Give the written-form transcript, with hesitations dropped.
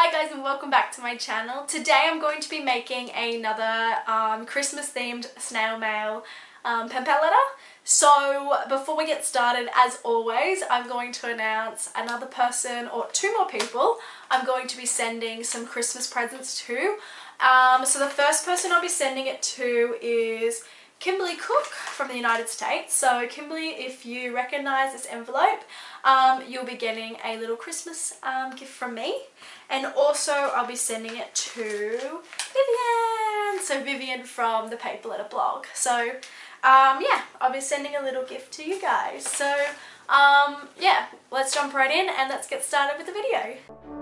Hi guys and welcome back to my channel. Today I'm going to be making another Christmas themed snail mail paper letter. So before we get started, as always, I'm going to announce another person or two more people I'm going to be sending some Christmas presents to. So the first person I'll be sending it to is Kimberly Cook from the United States. So Kimberly, if you recognise this envelope, you'll be getting a little Christmas gift from me. And also I'll be sending it to Vivian. So Vivian from the Paper Letter blog. So yeah, I'll be sending a little gift to you guys. So yeah, let's jump right in and let's get started with the video.